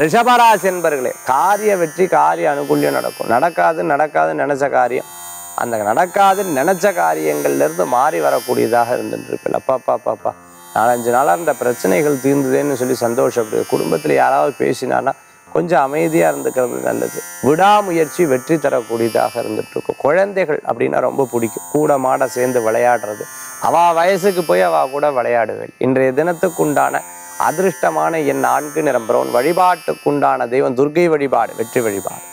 ரிஷபராசி என்பர்களே காரிய வெற்றி காரிய அனுகூல்யம் நடக்கும். நினைச்ச காரியம் அந்த நினைச்ச காரியங்கள்லேருந்து மாறி வரக்கூடியதாக இருந்துட்டுருப்பில்ல. அப்பா 4-5 நாளாக இருந்த பிரச்சனைகள் தீர்ந்துதேன்னு சொல்லி சந்தோஷப்படுது. குடும்பத்தில் யாராவது பேசினான்னா கொஞ்சம் அமைதியாக இருந்துக்கிறது நல்லது. விடாமுயற்சி வெற்றி தரக்கூடியதாக இருந்துகிட்ருக்கும். குழந்தைகள் அப்படின்னா ரொம்ப பிடிக்கும். கூட மாட சேர்ந்து விளையாடுறது, அவள் வயசுக்கு போய் அவள் கூட விளையாடுவேன். இன்றைய தினத்துக்குண்டான அதிருஷ்டமான என் 4 நிறம் பிரவுன். வழிபாட்டுக்குண்டான தெய்வம் துர்கை வழிபாடு, வெற்றி வழிபாடு.